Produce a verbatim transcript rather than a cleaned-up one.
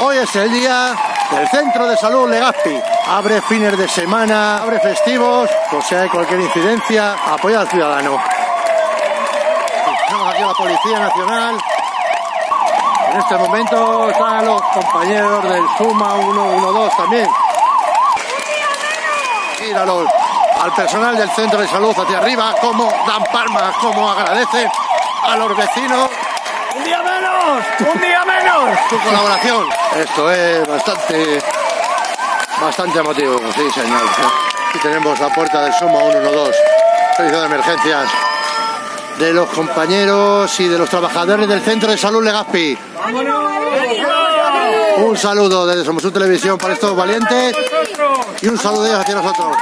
Hoy es el día del Centro de Salud Legazpi. Abre fines de semana, abre festivos, por si hay cualquier incidencia, apoya al ciudadano. Estamos aquí a la Policía Nacional. En este momento están los compañeros del SUMMA ciento doce también. Míralo, al personal del Centro de Salud hacia arriba, cómo dan palmas, cómo agradecen a los vecinos. ¡Un día menos! ¡Un día menos! Su colaboración. Esto es bastante, bastante emotivo, sí señor. Aquí tenemos la puerta del SUMMA ciento doce, servicio de emergencias, de los compañeros y de los trabajadores del Centro de Salud Legazpi. Un saludo desde Somosur Televisión para estos valientes y un saludo hacia nosotros.